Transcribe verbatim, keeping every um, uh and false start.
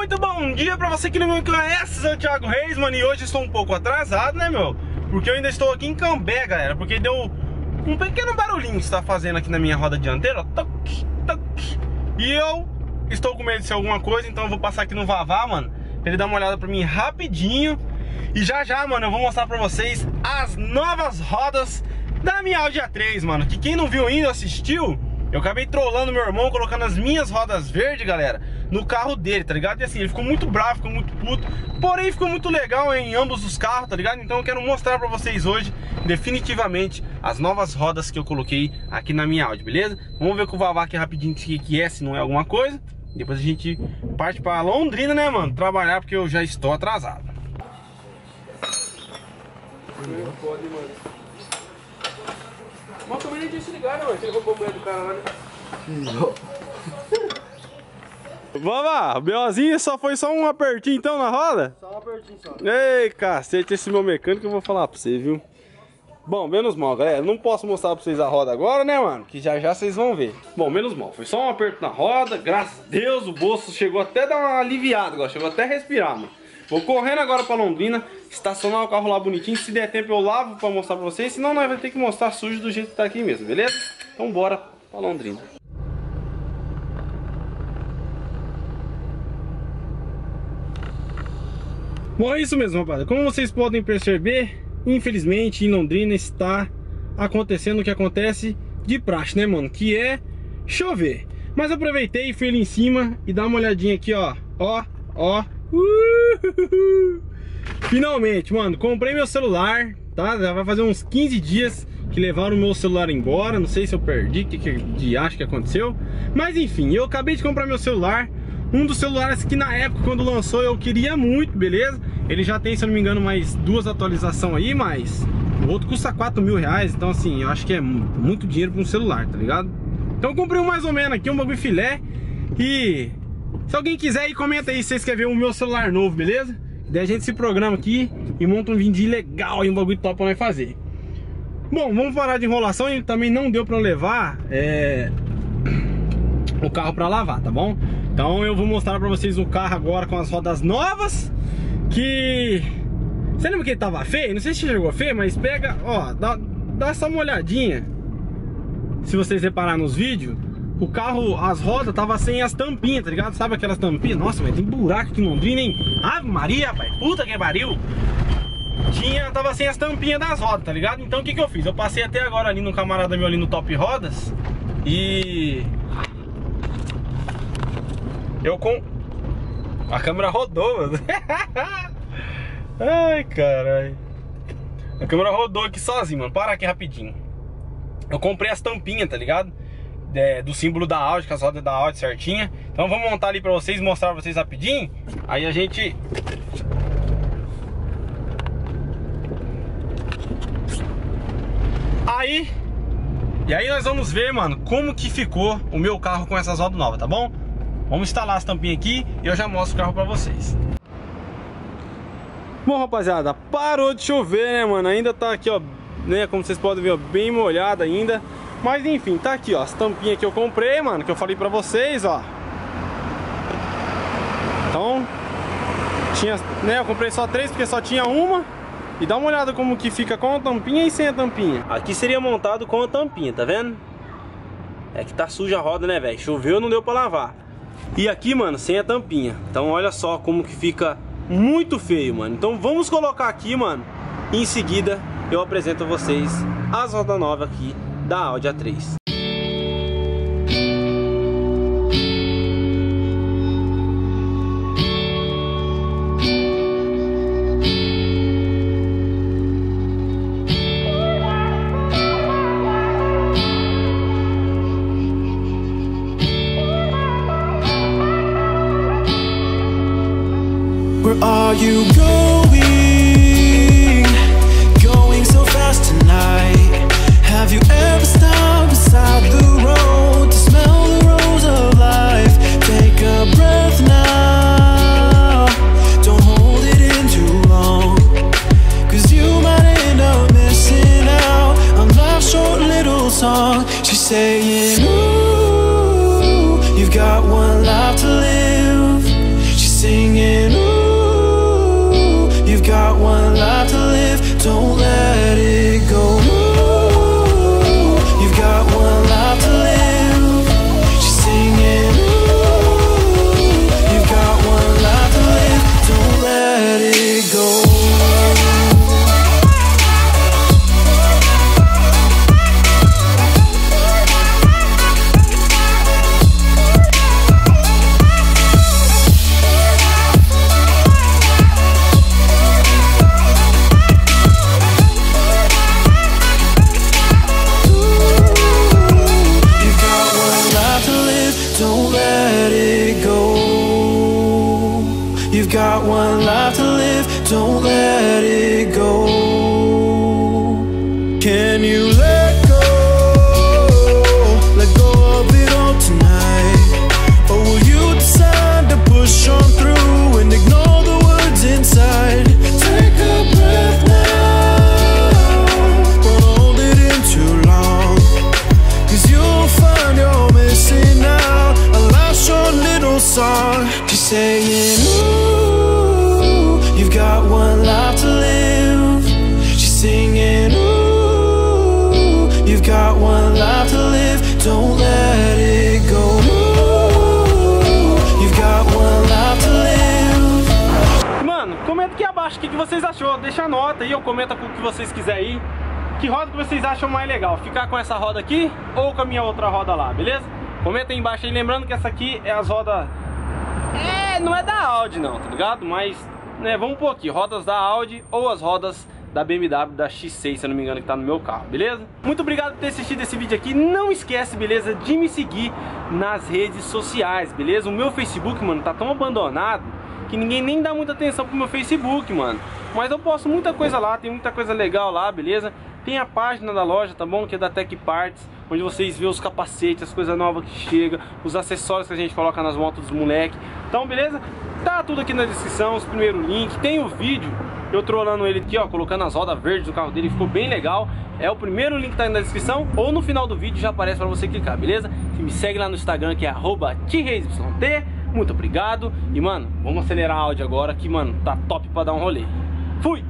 muito bom dia pra você que não me conhece, eu sou o Thiago Reis, mano, e hoje estou um pouco atrasado, né, meu? Porque eu ainda estou aqui em Cambé, galera, porque deu um pequeno barulhinho que está fazendo aqui na minha roda dianteira, ó, toque, toque. E eu estou com medo de ser alguma coisa, então eu vou passar aqui no Vavá, mano, pra ele dar uma olhada pra mim rapidinho. E já já, mano, eu vou mostrar pra vocês as novas rodas da minha Audi A três, mano, que quem não viu ainda, assistiu... Eu acabei trollando meu irmão, colocando as minhas rodas verdes, galera, no carro dele, tá ligado? E assim, ele ficou muito bravo, ficou muito puto, porém ficou muito legal em ambos os carros, tá ligado? Então eu quero mostrar pra vocês hoje, definitivamente, as novas rodas que eu coloquei aqui na minha Audi, beleza? Vamos ver com o Vavá aqui rapidinho o que é, se não é alguma coisa. Depois a gente parte pra Londrina, né, mano? Trabalhar, porque eu já estou atrasado. Não pode, mano. Uma câmera desligada, mano. Você roubou a mulher do cara lá, né? Vamos lá, o BOzinho só foi só um apertinho então na roda? Só um apertinho só. Ei, cacete, esse meu mecânico eu vou falar pra você, viu? Bom, menos mal, galera. Não posso mostrar pra vocês a roda agora, né, mano? Que já já vocês vão ver. Bom, menos mal. Foi só um aperto na roda. Graças a Deus, o bolso chegou até a dar uma aliviada, agora. Chegou até a respirar, mano. Vou correndo agora pra Londrina, estacionar o carro lá bonitinho. Se der tempo eu lavo pra mostrar pra vocês, senão nós vamos ter que mostrar sujo do jeito que tá aqui mesmo, beleza? Então bora pra Londrina. Bom, é isso mesmo, rapaziada. Como vocês podem perceber, infelizmente em Londrina está acontecendo o que acontece de praxe, né, mano? Que é chover. Mas aproveitei e fui ali em cima e dá uma olhadinha aqui, ó. Ó, ó. Uhul. Finalmente, mano, comprei meu celular, tá? Já vai fazer uns quinze dias que levaram o meu celular embora. Não sei se eu perdi, o que, que, que acho que aconteceu. Mas enfim, eu acabei de comprar meu celular. Um dos celulares que na época, quando lançou, eu queria muito, beleza? Ele já tem, se eu não me engano, mais duas atualizações aí, mas o outro custa quatro mil reais. Então assim, eu acho que é muito dinheiro pra um celular, tá ligado? Então eu comprei um mais ou menos aqui, um bagulho filé. E... se alguém quiser aí, comenta aí se vocês querem ver o meu celular novo, beleza? Daí a gente se programa aqui e monta um vídeo legal e um bagulho top pra nós fazer. Bom, vamos parar de enrolação e também não deu pra eu levar é... o carro pra lavar, tá bom? Então eu vou mostrar pra vocês o carro agora com as rodas novas. Que... você lembra que ele tava feio? Não sei se chegou feio, mas pega, ó, dá, dá só uma olhadinha. Se vocês repararem nos vídeos, o carro, as rodas, tava sem as tampinhas, tá ligado? Sabe aquelas tampinhas? Nossa, mas tem buraco aqui em Londrina, hein? Ave Maria, rapaz, puta que pariu! Tinha, tava sem as tampinhas das rodas, tá ligado? Então o que que eu fiz? Eu passei até agora ali no camarada meu ali no Top Rodas e... eu com... a câmera rodou, mano. Ai, caralho. A câmera rodou aqui sozinho, mano. Para aqui rapidinho. Eu comprei as tampinhas, tá ligado? É, do símbolo da Audi, com as rodas da Audi certinha. Então vamos montar ali pra vocês, mostrar pra vocês rapidinho. Aí a gente... Aí... e aí nós vamos ver, mano, como que ficou o meu carro com essas rodas novas, tá bom? Vamos instalar as tampinhas aqui e eu já mostro o carro pra vocês. Bom, rapaziada, parou de chover, né, mano? Ainda tá aqui, ó, né, como vocês podem ver, ó, bem molhada ainda. Mas enfim, tá aqui, ó, as tampinhas que eu comprei, mano, que eu falei pra vocês, ó. Então, tinha, né, eu comprei só três porque só tinha uma. E dá uma olhada como que fica com a tampinha e sem a tampinha. Aqui seria montado com a tampinha, tá vendo? É que tá suja a roda, né, velho? Choveu, não deu pra lavar. E aqui, mano, sem a tampinha. Então olha só como que fica muito feio, mano. Então vamos colocar aqui, mano. Em seguida eu apresento a vocês as rodas novas aqui da Audi A três. Where are you going? Going so fast tonight. Have you ever stopped beside the road to smell the rose of life? Take a breath now, don't hold it in too long, cause you might end up missing out on life's short little song. She's saying, ooh, you've got one life to live. She's saying, You've got one life to live, don't let it go. Can you let go? Let go of it all tonight. Or will you decide to push on through and ignore the words inside? Take a breath now, don't hold it in too long, cause you'll find you're missing out. A last short little song. She's saying, ooh, you've got one life to live. She's singing, ooh, you've got one life to live. Don't let it go. Mano, comenta aqui abaixo o que vocês achou. Deixa a nota aí, ou comenta com o que vocês quiserem aí. Que roda que vocês acham mais legal? Ficar com essa roda aqui ou com a minha outra roda lá, beleza? Comenta aí embaixo aí, lembrando que essa aqui é as rodas... É, não é da Audi não, tá ligado? Mas, né, vamos pôr aqui, rodas da Audi ou as rodas da B M W, da X seis, se eu não me engano, que tá no meu carro, beleza? Muito obrigado por ter assistido esse vídeo aqui. Não esquece, beleza, de me seguir nas redes sociais, beleza? O meu Facebook, mano, tá tão abandonado que ninguém nem dá muita atenção pro meu Facebook, mano. Mas eu posto muita coisa lá, tem muita coisa legal lá, beleza? Tem a página da loja, tá bom? Que é da Tech Parts, onde vocês vê os capacetes, as coisas novas que chegam, os acessórios que a gente coloca nas motos dos moleques. Então, beleza? Tá tudo aqui na descrição, os primeiros links. Tem o vídeo eu trollando ele aqui, ó, colocando as rodas verdes no carro dele, ficou bem legal. É o primeiro link que tá aí na descrição, ou no final do vídeo já aparece pra você clicar, beleza? E me segue lá no Instagram, que é arroba thireisyt. Muito obrigado. E, mano, vamos acelerar a Audi agora, que, mano, tá top pra dar um rolê. Fui!